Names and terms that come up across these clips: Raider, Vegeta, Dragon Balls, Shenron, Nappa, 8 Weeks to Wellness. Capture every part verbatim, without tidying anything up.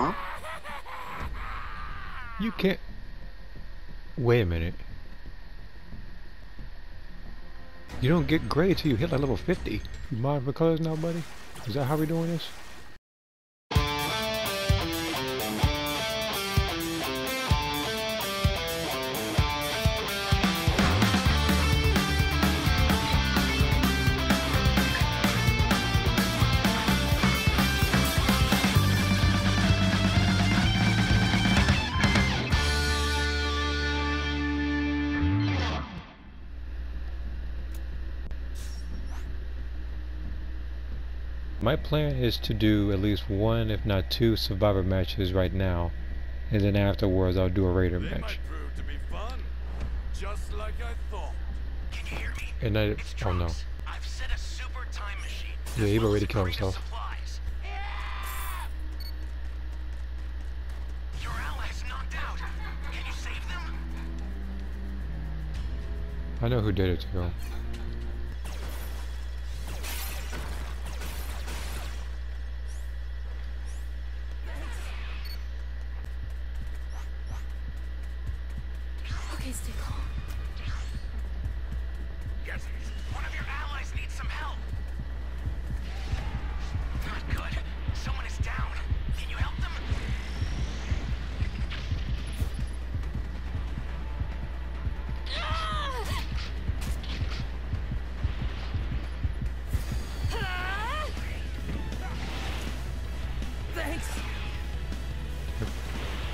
Huh? You can't... Wait a minute. You don't get gray till you hit like level fifty. You mind for colors now, buddy? Is that how we're doing this? My plan is to do at least one, if not two, Survivor matches right now, and then afterwards I'll do a Raider they match. Might prove to be fun, just like I thought. Can you hear me? And I it's oh no. I've set a super time machine. Yeah, he already killed himself. Yeah! Your allies knocked out. Can you save them? I know who did it to him.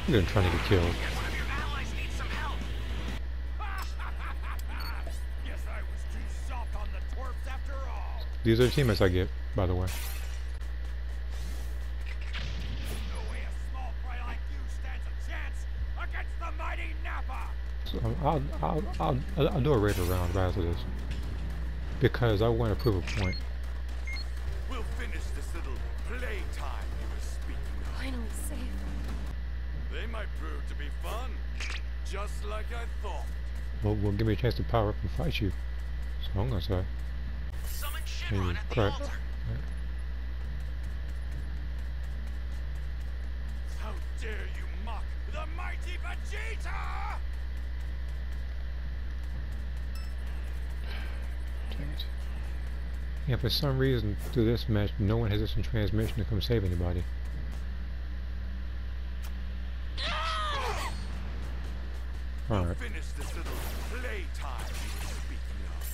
You're trying to get killed. One of your allies needs some help. Yes, I was too soft on the twerps after all. These are teammates I get, by the way. No way a small fry like you stands a chance against the mighty Nappa. So I'll I'll I'll, I'll, I'll do a Raider round right after this because I want to prove a point. We'll finish this little playtime you were speaking of. Finally safe. They might prove to be fun, just like I thought. Well, will give me a chance to power up and fight you. So I'm gonna say. Summon Shenron at the altar. Right. How dare you mock the mighty Vegeta! Dang it. Yeah, for some reason, through this match, no one has this in transmission to come save anybody. All right. Finish this little play time you were speaking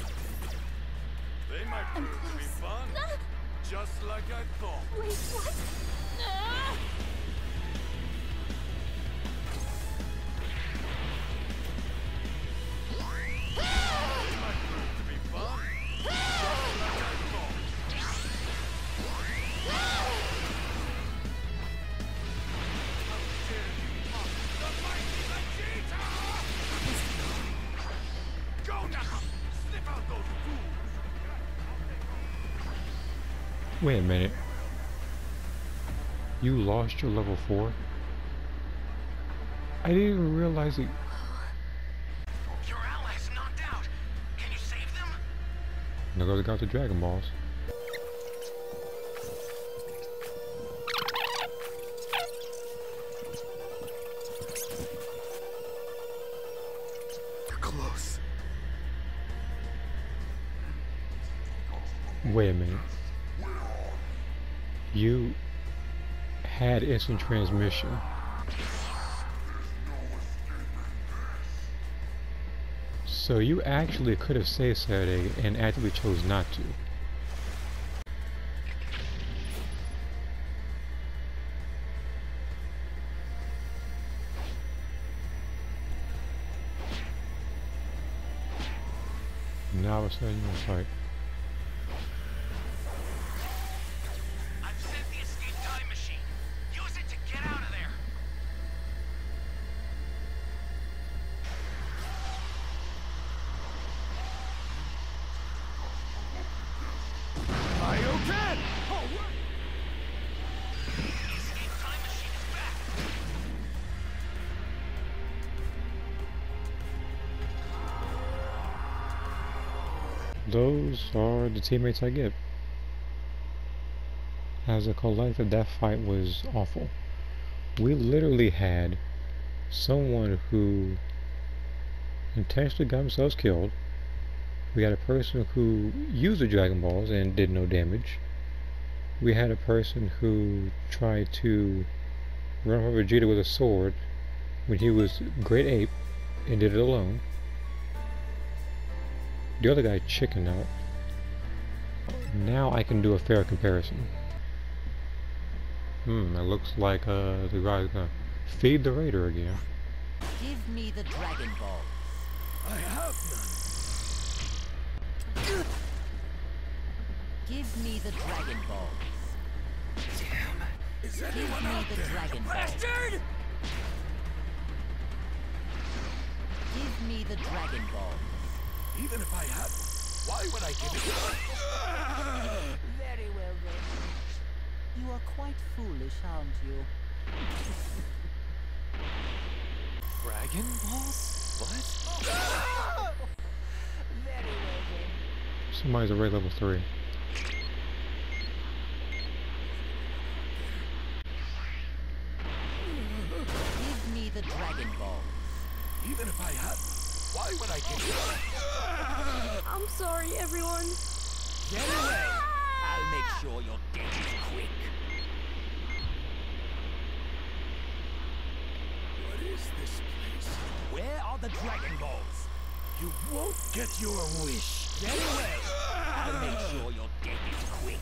of. They might prove to be fun, just like I thought. Wait, what? Ah! Wait a minute. You lost your level four? I didn't even realize it. Your allies knocked out. Can you save them? Now go got the Dragon Balls. They're close. Wait a minute. You had instant transmission. So you actually could have saved Saturday and actively chose not to. Now all of a sudden you want to fight. Those are the teammates I get. as a collective, that fight was awful. We literally had someone who intentionally got themselves killed. We had a person who used the Dragon Balls and did no damage. We had a person who tried to run over Vegeta with a sword when he was Great Ape and did it alone. The other guy chickened out. Now I can do a fair comparison. Hmm, it looks like uh, the guy's gonna feed the raider again. Give me the Dragon Balls. I have none. Give me the Dragon Balls. Damn. Is anyone Give me out the there? Dragon Bastard! Balls. Give me the Dragon Balls. Even if I had one, why would I give it to you? Very well then. You are quite foolish, aren't you? Dragon Balls? What? Oh. Very well then. Somebody's at raid level three. The Dragon Balls. Even if I had, why would I give you? I'm sorry, everyone. Get away! I'll make sure you're dead quick. What is this place? Where are the Dragon Balls? You won't get your wish. Get away! I'll make sure you're dead quick.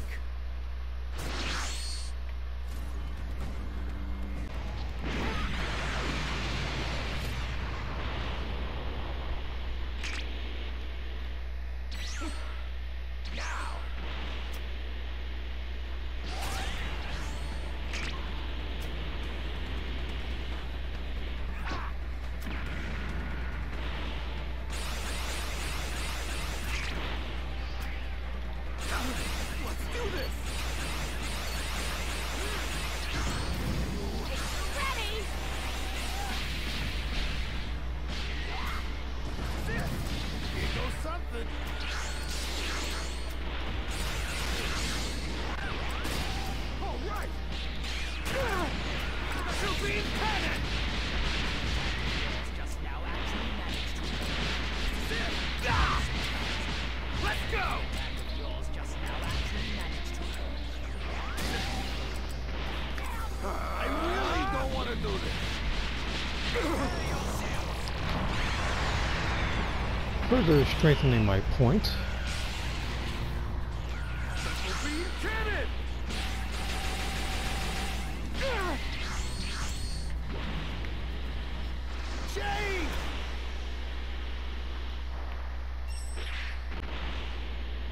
Further strengthening my point.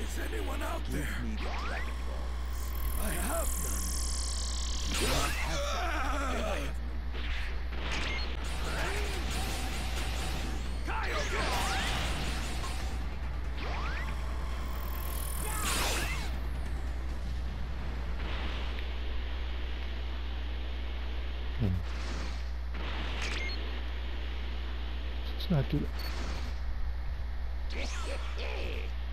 Is anyone out there? I have none. You don't have none. Hmm. Let's not do that. Go!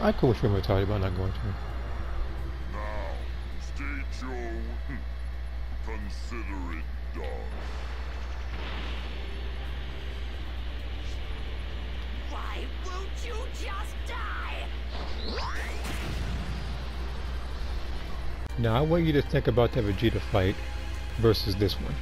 I could wish him retarded, but I'm not going to. Now, state your witness. Consider it done. Why won't you just die? Now I want you to think about that Vegeta fight versus this one.